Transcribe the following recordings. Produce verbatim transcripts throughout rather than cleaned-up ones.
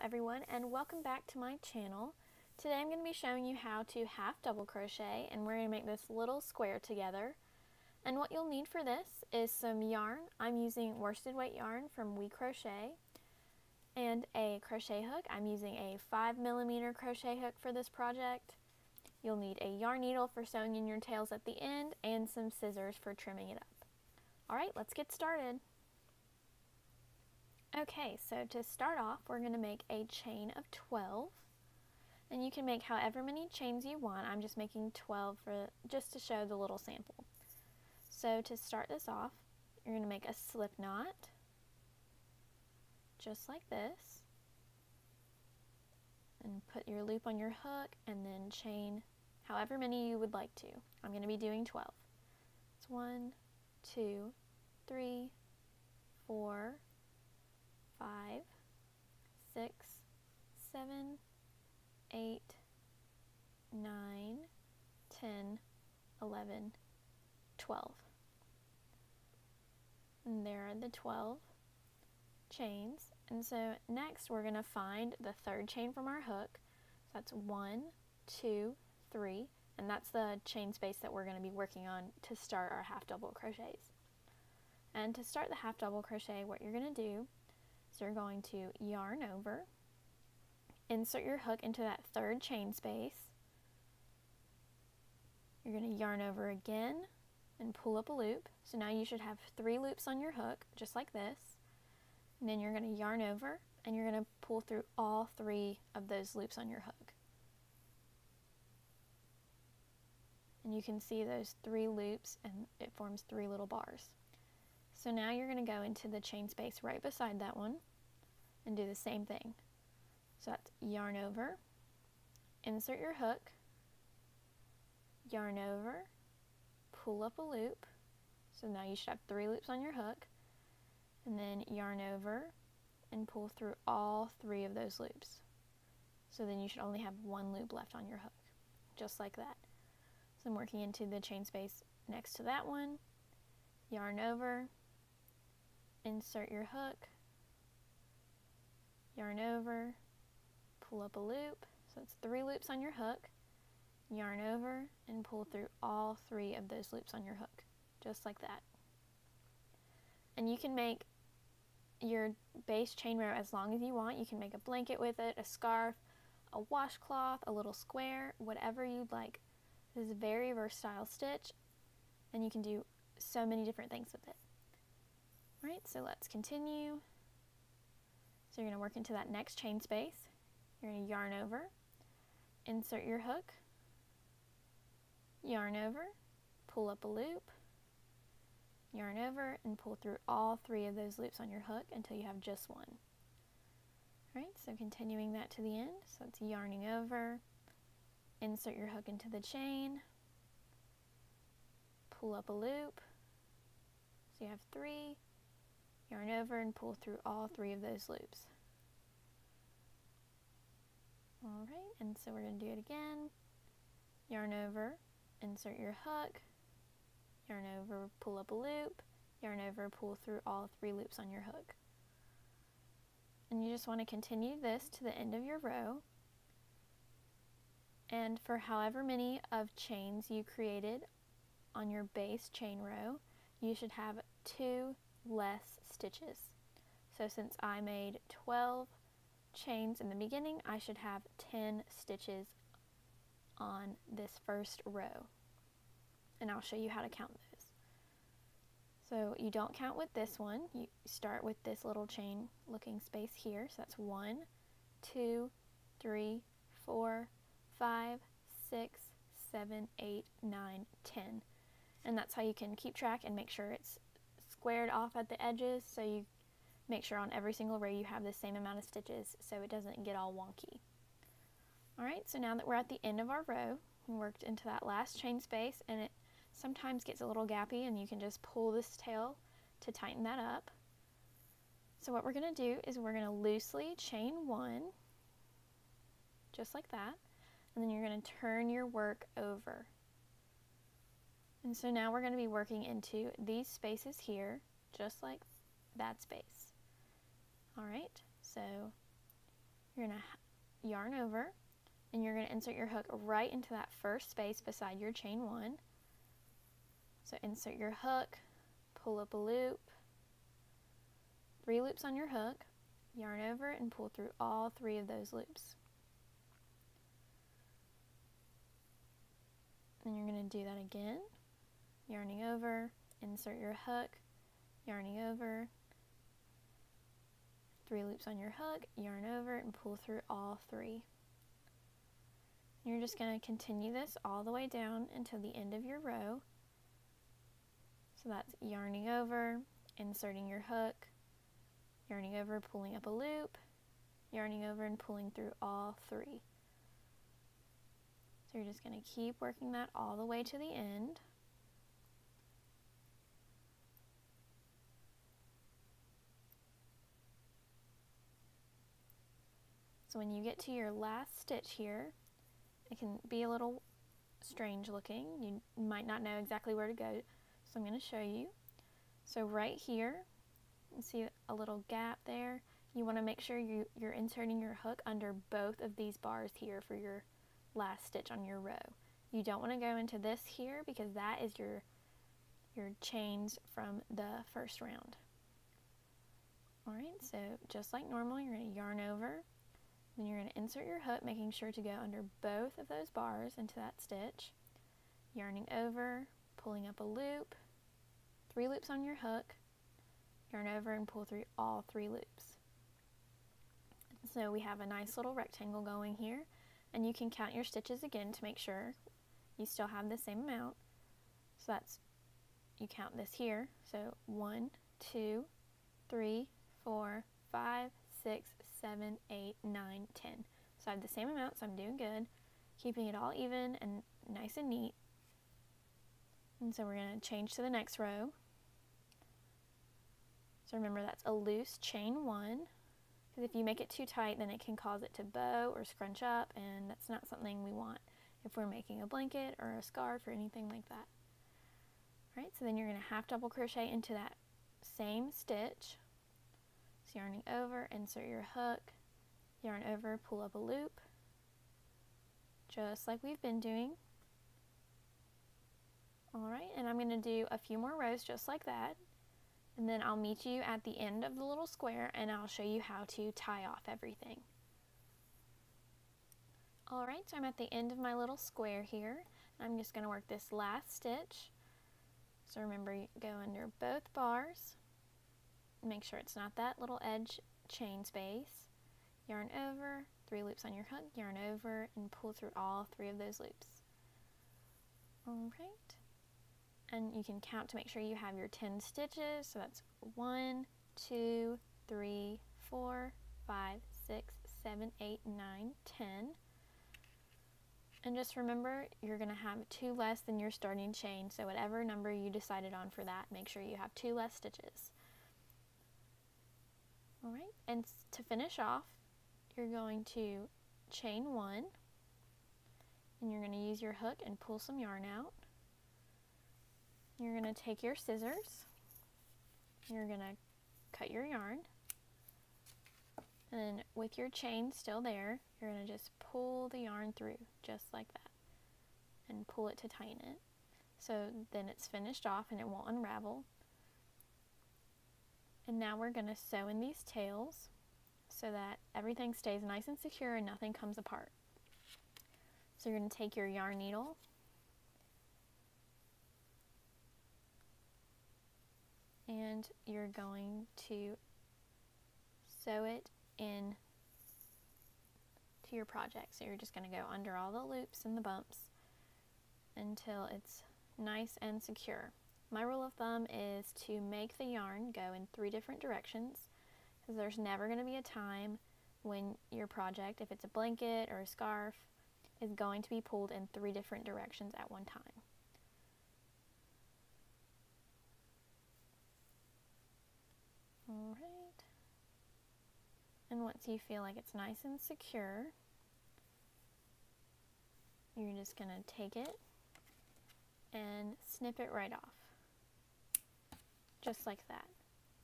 Hello everyone and welcome back to my channel. Today I'm going to be showing you how to half double crochet, and we're going to make this little square together. And what you'll need for this is some yarn. I'm using worsted weight yarn from We Crochet, and a crochet hook. I'm using a five millimeter crochet hook for this project. You'll need a yarn needle for sewing in your tails at the end, and some scissors for trimming it up. Alright, let's get started. Okay, so to start off, we're going to make a chain of twelve, and you can make however many chains you want. I'm just making twelve for just to show the little sample. So to start this off, you're going to make a slip knot, just like this, and put your loop on your hook, and then chain however many you would like to. I'm going to be doing twelve. It's one, two, three, four, five, six, seven, eight, nine, ten, eleven, twelve. And there are the twelve chains. And so next we're going to find the third chain from our hook. So that's one, two, three, and that's the chain space that we're going to be working on to start our half double crochets. And to start the half double crochet, what you're going to do, so you're going to yarn over, insert your hook into that third chain space, you're going to yarn over again and pull up a loop. So now you should have three loops on your hook, just like this, and then you're going to yarn over and you're going to pull through all three of those loops on your hook. And you can see those three loops and it forms three little bars. So now you're going to go into the chain space right beside that one and do the same thing. So that's yarn over, insert your hook, yarn over, pull up a loop. So now you should have three loops on your hook, and then yarn over and pull through all three of those loops. So then you should only have one loop left on your hook, just like that. So I'm working into the chain space next to that one, yarn over, insert your hook, yarn over, pull up a loop, so it's three loops on your hook, yarn over, and pull through all three of those loops on your hook, just like that. And you can make your base chain row as long as you want. You can make a blanket with it, a scarf, a washcloth, a little square, whatever you'd like. This is a very versatile stitch, and you can do so many different things with it. All right, so let's continue. So you're going to work into that next chain space. You're going to yarn over, insert your hook, yarn over, pull up a loop, yarn over, and pull through all three of those loops on your hook until you have just one. All right, so continuing that to the end. So it's yarning over, insert your hook into the chain, pull up a loop, so you have three, yarn over, and pull through all three of those loops. Alright, and so we're going to do it again. Yarn over, insert your hook, yarn over, pull up a loop, yarn over, pull through all three loops on your hook. And you just want to continue this to the end of your row. And for however many of chains you created on your base chain row, you should have two less stitches. So since I made twelve chains in the beginning, I should have ten stitches on this first row, and I'll show you how to count those. So you don't count with this one, you start with this little chain looking space here. So that's one, two, three, four, five, six, seven, eight, nine, ten. And that's how you can keep track and make sure it's squared off at the edges, so you make sure on every single row you have the same amount of stitches so it doesn't get all wonky. Alright, so now that we're at the end of our row, we worked into that last chain space, and it sometimes gets a little gappy, and you can just pull this tail to tighten that up. So what we're going to do is we're going to loosely chain one, just like that, and then you're going to turn your work over. And so now we're going to be working into these spaces here, just like that space. Alright, so you're you're going to yarn over and you're going to insert your hook right into that first space beside your chain one. So insert your hook, pull up a loop, three loops on your hook, yarn over and pull through all three of those loops. And you're going to do that again, yarning over, insert your hook, yarning over, three loops on your hook, yarn over and pull through all three. And you're just going to continue this all the way down until the end of your row. So that's yarning over, inserting your hook, yarning over, pulling up a loop, yarning over and pulling through all three. So you're just going to keep working that all the way to the end. So when you get to your last stitch here, it can be a little strange looking. You might not know exactly where to go, so I'm going to show you. So right here, you see a little gap there. You want to make sure you, you're inserting your hook under both of these bars here for your last stitch on your row. You don't want to go into this here because that is your, your chains from the first round. Alright, so just like normal, you're going to yarn over. Then you're going to insert your hook, making sure to go under both of those bars into that stitch, yarning over, pulling up a loop, three loops on your hook, yarn over and pull through all three loops. So we have a nice little rectangle going here, and you can count your stitches again to make sure you still have the same amount. So that's, you count this here, so one, two, three, four, five, six, seven, eight, nine, ten. So I have the same amount, so I'm doing good. Keeping it all even and nice and neat. And so we're going to change to the next row. So remember, that's a loose chain one, because if you make it too tight, then it can cause it to bow or scrunch up, and that's not something we want if we're making a blanket or a scarf or anything like that. Alright, so then you're going to half double crochet into that same stitch. So yarning over, insert your hook, yarn over, pull up a loop, just like we've been doing. Alright, and I'm going to do a few more rows just like that, and then I'll meet you at the end of the little square and I'll show you how to tie off everything. Alright, so I'm at the end of my little square here. I'm just going to work this last stitch. So remember, you go under both bars. Make sure it's not that little edge chain space, yarn over, three loops on your hook, yarn over, and pull through all three of those loops. Alright, and you can count to make sure you have your ten stitches, so that's one, two, three, four, five, six, seven, eight, nine, ten. And just remember, you're going to have two less than your starting chain, so whatever number you decided on for that, make sure you have two less stitches. Alright, and to finish off, you're going to chain one, and you're going to use your hook and pull some yarn out. You're going to take your scissors, you're going to cut your yarn, and with your chain still there, you're going to just pull the yarn through, just like that, and pull it to tighten it. So then it's finished off and it won't unravel. And now we're going to sew in these tails so that everything stays nice and secure and nothing comes apart. So you're going to take your yarn needle and you're going to sew it in to your project. So you're just going to go under all the loops and the bumps until it's nice and secure. My rule of thumb is to make the yarn go in three different directions, because there's never going to be a time when your project, if it's a blanket or a scarf, is going to be pulled in three different directions at one time. Alright, and once you feel like it's nice and secure, you're just going to take it and snip it right off. Just like that.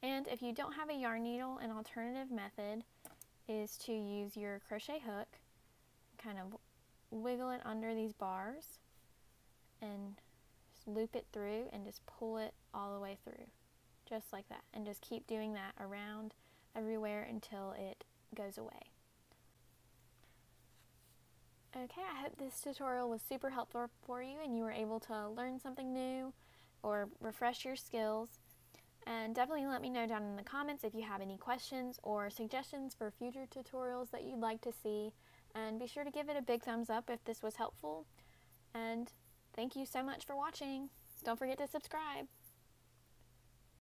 And if you don't have a yarn needle, an alternative method is to use your crochet hook, kind of wiggle it under these bars and just loop it through and just pull it all the way through, just like that, and just keep doing that around everywhere until it goes away. Okay, I hope this tutorial was super helpful for you and you were able to learn something new or refresh your skills. And definitely let me know down in the comments if you have any questions or suggestions for future tutorials that you'd like to see. And be sure to give it a big thumbs up if this was helpful. And thank you so much for watching. Don't forget to subscribe.